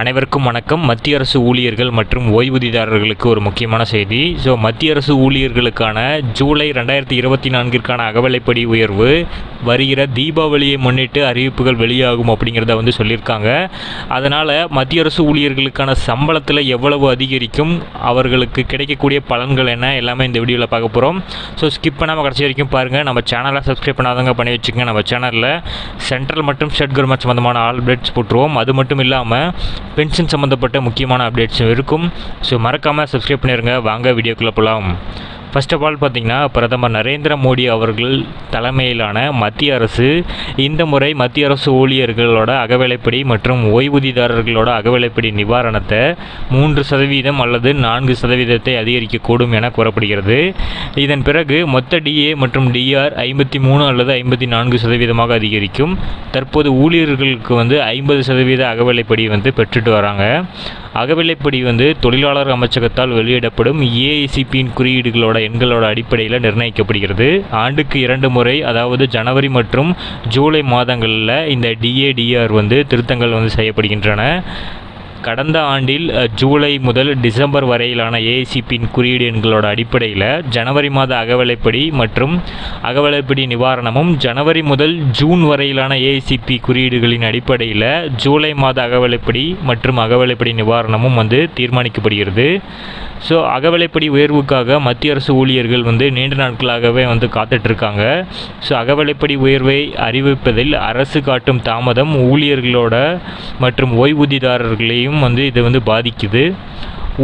அனைவருக்கும் வணக்கம். மத்திய அரசு ஊழியர்கள் மற்றும் ஓய்வூதியதாரர்களுக்கு ஒரு முக்கியமான செய்தி. மத்திய அரசு ஊழியர்களுக்கான ஜூலை 2024ற்கான அகவிலைப்படி உயர்வு வருகிற தீபாவளியை முன்னிட்டு அறிவிப்புகள் வெளியாகும் அப்படிங்கிறத சொல்லியிருக்காங்க. அதனால் மத்திய அரசு ஊழியர்களுக்கான சம்பளத்தில் எவ்வளவு அதிகரிக்கும், அவர்களுக்கு கிடைக்கக்கூடிய பலன்கள் என்ன, எல்லாமே இந்த வீடியோவில் பார்க்க போகிறோம். ஸ்கிப் பண்ணாமல் கடைசி வரைக்கும் பாருங்கள். நம்ம சேனலை சப்ஸ்கிரைப் பண்ணாதவங்க பண்ணி வச்சுக்கோங்க. நம்ம சேனலில் சென்ட்ரல் மற்றும் ஸ்டேட் கவர்மெண்ட் சம்மந்தமான ஆல் அப்டேட்ஸ் போட்டுருவோம். அது மட்டும் இல்லாமல் பென்ஷன் சம்மந்தப்பட்ட முக்கியமான அப்டேட்ஸும் இருக்கும். மறக்காமல் சப்ஸ்கிரைப் பண்ணிடுங்க. வாங்க வீடியோக்குள்ளே போகலாம். ஃபர்ஸ்ட் ஆஃப் ஆல் பார்த்திங்கன்னா, பிரதமர் நரேந்திர மோடி அவர்கள் தலைமையிலான மத்திய அரசு இந்த முறை மத்திய அரசு ஊழியர்களோட அகவிலைப்படி மற்றும் ஓய்வூதியதாரர்களோட அகவிலைப்படி நிவாரணத்தை 3% அல்லது 4% அதிகரிக்கக்கூடும் என கூறப்படுகிறது. இதன் பிறகு மொத்த டிஏ மற்றும் டிஆர் 53 அல்லது 54% அதிகரிக்கும். தற்போது ஊழியர்களுக்கு 50% அகவிலைப்படி பெற்றுட்டு வராங்க. அகவிலைப்படி தொழிலாளர் அமைச்சகத்தால் வெளியிடப்படும் ஏஐசிபியின் குறியீடுகளோட எண்களோட அடிப்படையில் நிர்ணயிக்கப்படுகிறது. ஆண்டுக்கு 2 முறை, அதாவது ஜனவரி மற்றும் ஜூலை மாதங்களில் இந்த டிஏடிஆர் திருத்தங்கள் செய்யப்படுகின்றன. கடந்த ஆண்டில் ஜூலை முதல் டிசம்பர் வரையிலான ஏஐசிபியின் குறியீடு எண்களோட அடிப்படையில் ஜனவரி மாத அகவிலைப்படி மற்றும் அகவிலைப்படி நிவாரணமும், ஜனவரி முதல் ஜூன் வரையிலான ஏஐசிபி குறியீடுகளின் அடிப்படையில் ஜூலை மாத அகவிலைப்படி மற்றும் அகவிலைப்படி நிவாரணமும் தீர்மானிக்கப்படுகிறது. அகவிலைப்படி உயர்வுக்காக மத்திய அரசு ஊழியர்கள் நீண்ட நாட்களாகவே காத்துட்ருக்காங்க. அகவிலைப்படி உயர்வை அறிவிப்பதில் அரசு காட்டும் தாமதம் ஊழியர்களோட மற்றும் ஓய்வூதியதாரர்களையும் இதை பாதிக்குது.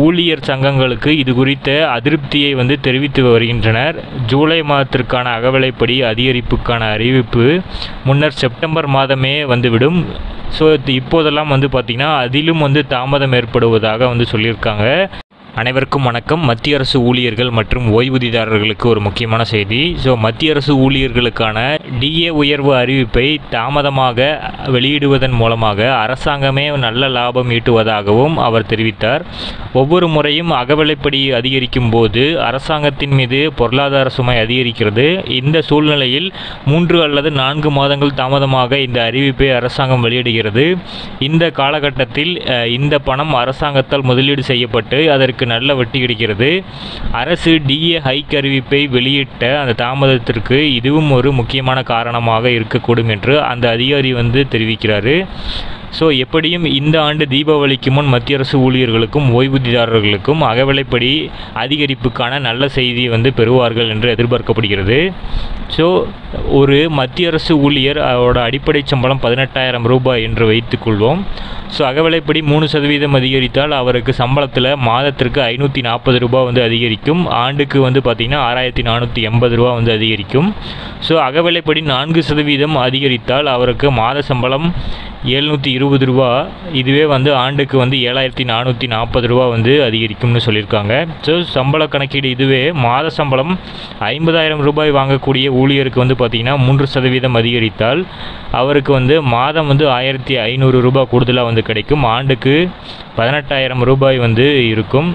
ஊழியர் சங்கங்களுக்கு இது குறித்த அதிருப்தியை தெரிவித்து வருகின்றனர். ஜூலை மாதத்திற்கான அகவிலைப்படி அதிகரிப்புக்கான அறிவிப்பு முன்னர் செப்டம்பர் மாதமே வந்துவிடும். இப்போதெல்லாம் பார்த்திங்கன்னா அதிலும் தாமதம் ஏற்படுவதாக சொல்லியிருக்காங்க. அனைவருக்கும் வணக்கம். மத்திய அரசு ஊழியர்கள் மற்றும் ஓய்வூதியதாரர்களுக்கு ஒரு முக்கியமான செய்தி. மத்திய அரசு ஊழியர்களுக்கான டிஏ உயர்வு அறிவிப்பை தாமதமாக வெளியிடுவதன் மூலமாக அரசாங்கமே நல்ல லாபம் ஈட்டுவதாகவும் அவர் தெரிவித்தார். ஒவ்வொரு முறையும் அகவிலைப்படி அதிகரிக்கும் போது அரசாங்கத்தின் மீது பொருளாதார சுமை அதிகரிக்கிறது. இந்த சூழ்நிலையில் 3 அல்லது 4 மாதங்கள் தாமதமாக இந்த அறிவிப்பை அரசாங்கம் வெளியிடுகிறது. இந்த காலகட்டத்தில் இந்த பணம் அரசாங்கத்தால் முதலீடு செய்யப்பட்டு அதற்கு நல்ல வட்டி கிடைக்கிறது. அரசு டிஏ ஹைக் அறிவிப்பை வெளியிட்ட அந்த தாமதத்திற்கு இதுவும் ஒரு முக்கியமான காரணமாக இருக்கக்கூடும் என்று அந்த அதிகாரி தெரிவிக்கிறாரு. எப்படியும் இந்த ஆண்டு தீபாவளிக்கு முன் மத்திய அரசு ஊழியர்களுக்கும் ஓய்வூதியதாரர்களுக்கும் அகவிலைப்படி அதிகரிப்புக்கான நல்ல செய்தி பெறுவார்கள் என்று எதிர்பார்க்கப்படுகிறது. ஒரு மத்திய அரசு ஊழியர் அவரோட அடிப்படை சம்பளம் ₹18,000 என்று வைத்துக்கொள்வோம். அகவிலைப்படி 3% அதிகரித்தால் அவருக்கு சம்பளத்தில் மாதத்திற்கு ₹540 அதிகரிக்கும். ஆண்டுக்கு பார்த்திங்கன்னா ₹6,480 அதிகரிக்கும். அகவிலைப்படி 4% அதிகரித்தால் அவருக்கு மாத சம்பளம் ₹720. இதுவே ஆண்டுக்கு ₹7,440 அதிகரிக்கும்னு சொல்லியிருக்காங்க. சம்பள கணக்கீடு இதுவே மாத சம்பளம் ₹50,000 வாங்கக்கூடிய ஊழியருக்கு பார்த்திங்கன்னா 3% அதிகரித்தால் அவருக்கு மாதம் ₹1,500 கூடுதலாக கிடைக்கும். ஆண்டுக்கு ₹18,000 இருக்கும்.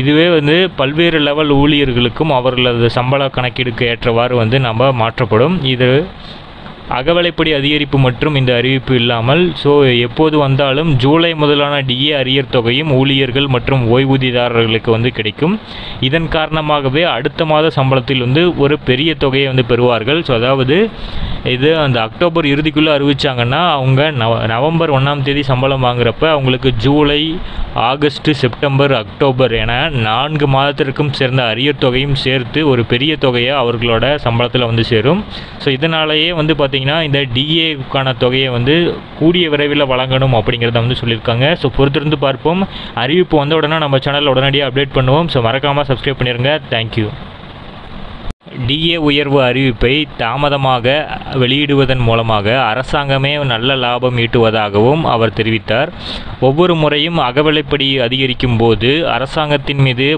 இதுவே பல்வேறு லெவல் ஊழியர்களுக்கும் அவர்களது சம்பள கணக்கீடுக்கு ஏற்றவாறு நம்ம மாற்றப்படும். இது அகவிலைப்படி அதிகரிப்பு மற்றும் இந்த அறிவிப்பு இல்லாமல் எப்போது வந்தாலும் ஜூலை முதலான டிஏ அரியர் தொகையும் ஊழியர்கள் மற்றும் ஓய்வூதியதாரர்களுக்கு கிடைக்கும். இதன் காரணமாகவே அடுத்த மாத சம்பளத்தில் ஒரு பெரிய தொகையை பெறுவார்கள். அதாவது இது அந்த அக்டோபர் இறுதிக்குள்ளே அறிவித்தாங்கன்னா அவங்க நவம்பர் 1ஆம் தேதி சம்பளம் வாங்குறப்ப அவங்களுக்கு ஜூலை, ஆகஸ்ட், செப்டம்பர், அக்டோபர் என 4 மாதத்திற்கும் சேர்ந்த அரியர் தொகையும் சேர்த்து ஒரு பெரிய தொகையை அவர்களோட சம்பளத்தில் சேரும். இதனாலேயே இந்த டிஏக்கான தொகையை கூடிய விரைவில் வழங்கணும் அப்படிங்கிறத சொல்லியிருக்காங்க. பொறுத்திருந்து பார்ப்போம். அறிவிப்பு வந்த உடனே நம்ம சேனலில் உடனடியாக அப்டேட் பண்ணுவோம். மறக்காமல் சப்ஸ்கிரைப் பண்ணிடுங்க. தேங்க்யூ. டிஏ உயர்வு அறிவிப்பை தாமதமாக வெளியிடுவதன் மூலமாக அரசாங்கமே நல்ல லாபம் ஈட்டுவதாகவும் அவர் தெரிவித்தார். ஒவ்வொரு முறையும் அகவிலைப்படி அதிகரிக்கும் போது அரசாங்கத்தின் மீது